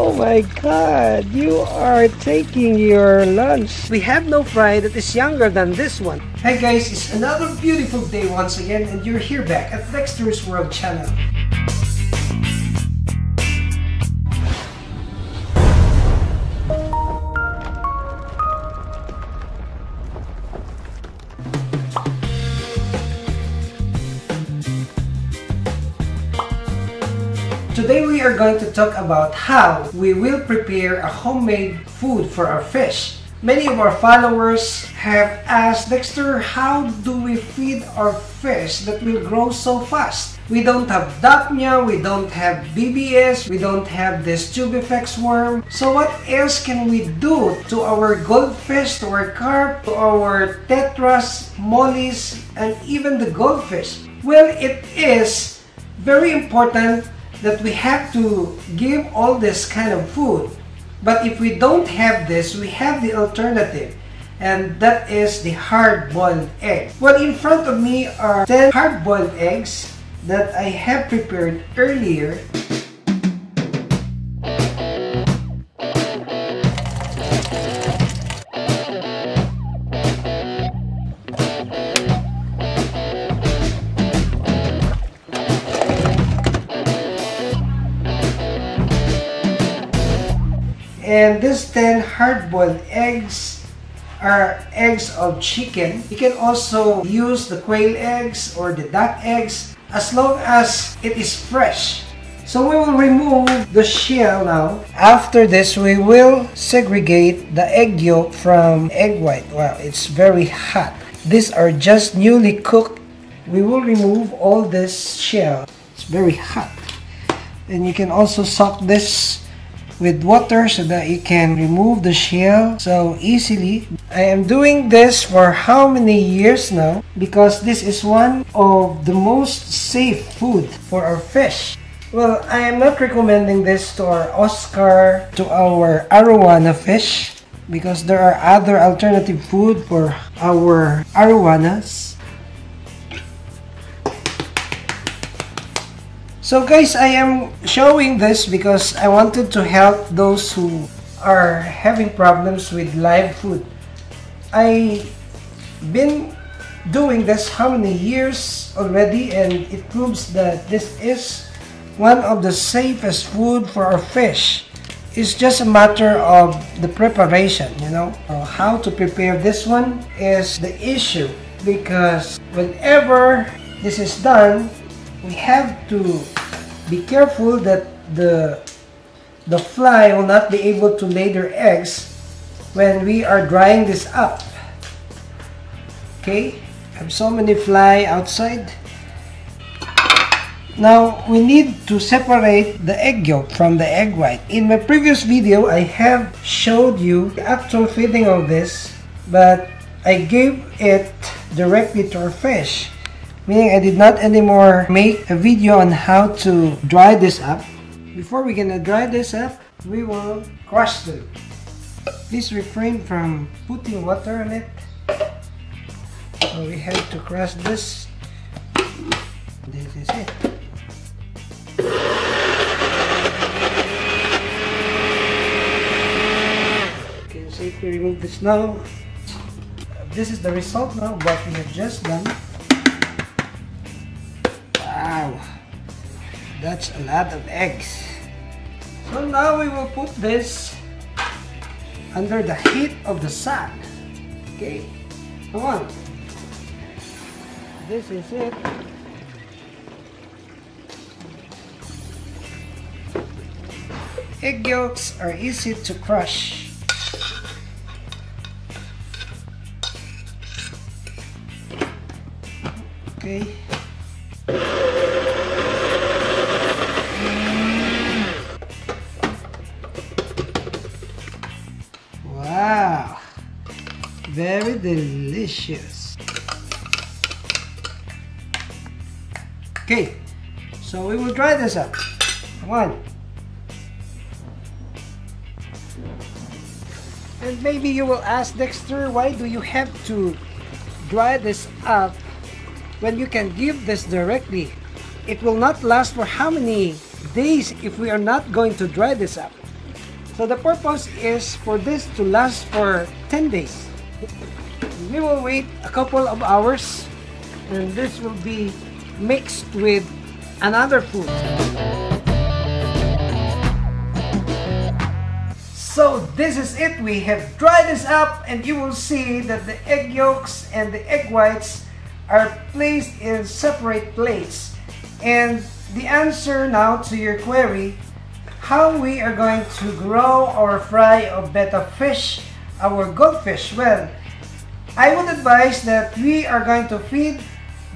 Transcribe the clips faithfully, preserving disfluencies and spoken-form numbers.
Oh my god, you are taking your lunch. We have no fry that is younger than this one. Hi guys, it's another beautiful day once again and you're here back at Dexter's World channel. Today we are going to talk about how we will prepare a homemade food for our fish. Many of our followers have asked, Dexter, how do we feed our fish that will grow so fast? We don't have Daphnia, we don't have B B S, we don't have this tubifex worm. So what else can we do to our goldfish, to our carp, to our tetras, mollies, and even the goldfish? Well, it is very important that we have to give all this kind of food. But if we don't have this, we have the alternative, and that is the hard-boiled egg. Well, in front of me are ten hard-boiled eggs that I have prepared earlier. And these ten hard-boiled eggs are eggs of chicken. You can also use the quail eggs or the duck eggs as long as it is fresh. So we will remove the shell now. After this, we will segregate the egg yolk from egg white. Wow, it's very hot. These are just newly cooked. We will remove all this shell. It's very hot. And you can also soak this with water so that you can remove the shell so easily. I am doing this for how many years now because this is one of the most safe food for our fish. Well, I am not recommending this to our Oscar, to our Arowana fish, because there are other alternative food for our Arowanas. So guys, I am showing this because I wanted to help those who are having problems with live food. I've been doing this how many years already, and it proves that this is one of the safest food for our fish. It's just a matter of the preparation, you know. How to prepare this one is the issue, because whenever this is done, we have to be careful that the, the fly will not be able to lay their eggs when we are drying this up. Okay, I have so many fly outside. Now, we need to separate the egg yolk from the egg white. In my previous video, I have showed you the actual feeding of this, but I gave it directly to our fish. Meaning I did not anymore make a video on how to dry this up. Before we're gonna dry this up, we will crush them. Please refrain from putting water on it. So we have to crush this. This is it. You can safely remove this now. This is the result now of what we have just done. Wow, that's a lot of eggs. So now we will put this under the heat of the sun. Okay, come on. This is it. Egg yolks are easy to crush. Okay. Very delicious. Okay, so we will dry this up. Come on. And maybe you will ask, Dexter, why do you have to dry this up when you can give this directly? It will not last for how many days if we are not going to dry this up. So the purpose is for this to last for ten days. We will wait a couple of hours and this will be mixed with another food. So this is it. We have dried this up and you will see that the egg yolks and the egg whites are placed in separate plates. And the answer now to your query, how we are going to grow or fry or betta fish, our goldfish, well, I would advise that we are going to feed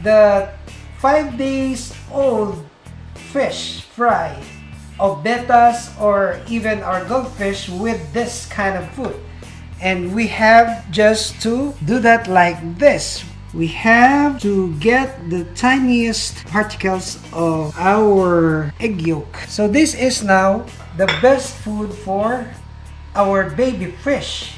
the five days old fish fry of bettas or even our goldfish with this kind of food. And we have just to do that like this. We have to get the tiniest particles of our egg yolk. So this is now the best food for our baby fish.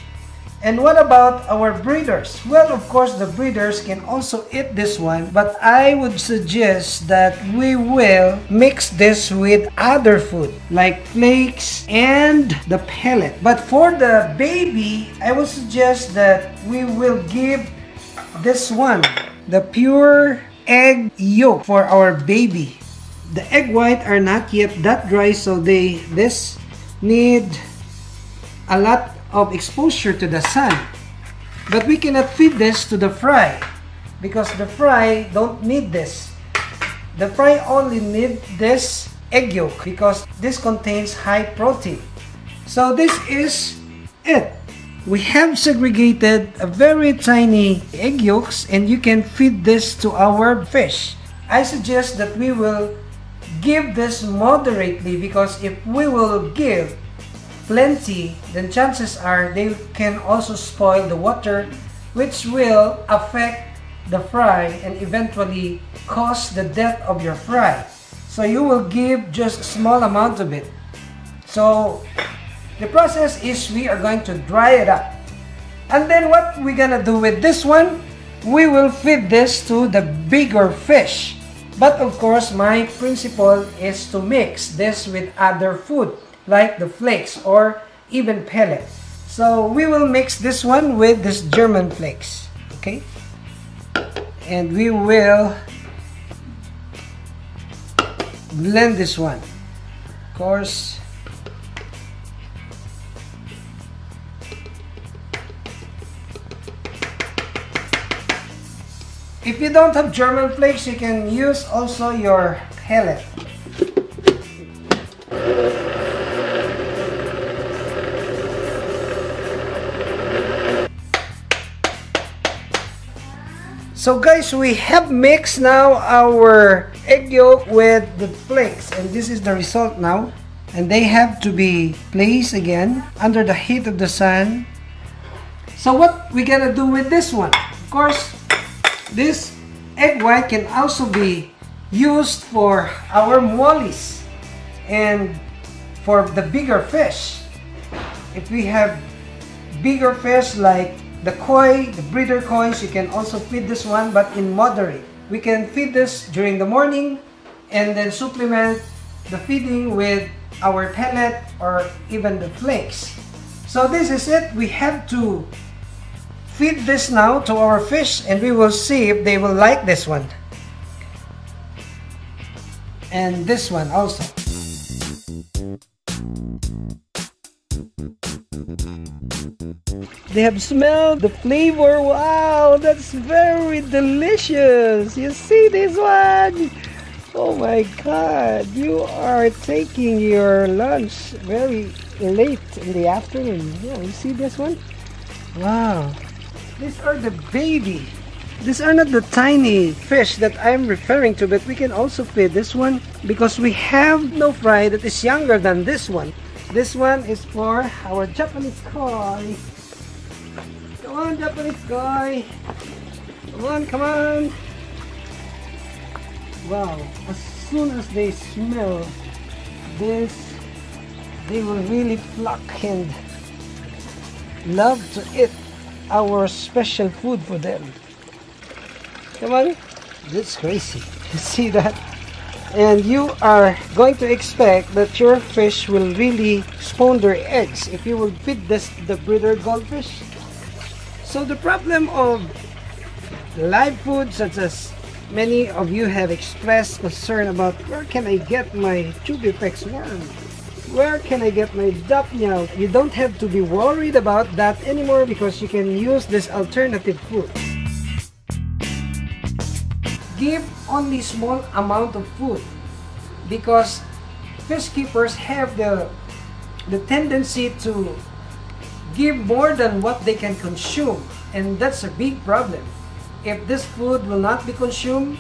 And what about our breeders? Well, of course, the breeders can also eat this one, but I would suggest that we will mix this with other food like flakes and the pellet. But for the baby, I would suggest that we will give this one, the pure egg yolk for our baby. The egg white are not yet that dry, so they this need a lot of exposure to the sun. But we cannot feed this to the fry because the fry don't need this. The fry only need this egg yolk because this contains high protein. So this is it. We have segregated a very tiny egg yolks and you can feed this to our fish. I suggest that we will give this moderately because if we will give plenty, then chances are they can also spoil the water, which will affect the fry and eventually cause the death of your fry. So you will give just a small amount of it. So the process is we are going to dry it up. And then what we're gonna do with this one, we will feed this to the bigger fish. But of course, my principle is to mix this with other food, like the flakes or even pellets. So we will mix this one with this German flakes, okay? And we will blend this one. Of course, if you don't have German flakes, you can use also your pellet. So guys, we have mixed now our egg yolk with the flakes and this is the result now. And they have to be placed again under the heat of the sun. So what we gonna do with this one? Of course, this egg white can also be used for our mollies and for the bigger fish. If we have bigger fish like the koi, the breeder koi, you can also feed this one, but in moderate. We can feed this during the morning and then supplement the feeding with our pellet or even the flakes. So this is it. We have to feed this now to our fish and we will see if they will like this one. And this one also. They have smelled the flavor. Wow, that's very delicious. You see this one? Oh my God, you are taking your lunch very late in the afternoon. Yeah, you see this one? Wow. These are the baby. These are not the tiny fish that I'm referring to, but we can also feed this one because we have no fry that is younger than this one. This one is for our Japanese koi. Come on, Japanese koi. Come on, come on. Wow, as soon as they smell this, they will really pluck and love to eat our special food for them. Come on, that's crazy. You see that? and you are going to expect that your fish will really spawn their eggs if you will feed this the breeder goldfish. So the problem of live food, such as many of you have expressed concern about, where can I get my tubifex worm? Where can I get my Daphnia? You don't have to be worried about that anymore because you can use this alternative food. Give only small amount of food because fish keepers have the, the tendency to give more than what they can consume, and that's a big problem. If this food will not be consumed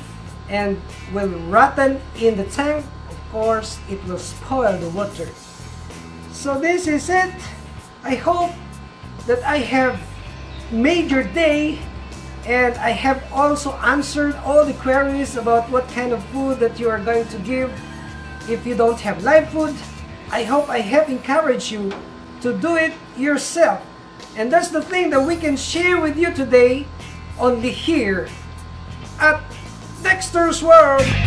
and will rotten in the tank, of course it will spoil the water. So this is it. I hope that I have made your day, and I have also answered all the queries about what kind of food that you are going to give if you don't have live food. I hope I have encouraged you to do it yourself, and that's the thing that we can share with you today, only here at Dexter's World.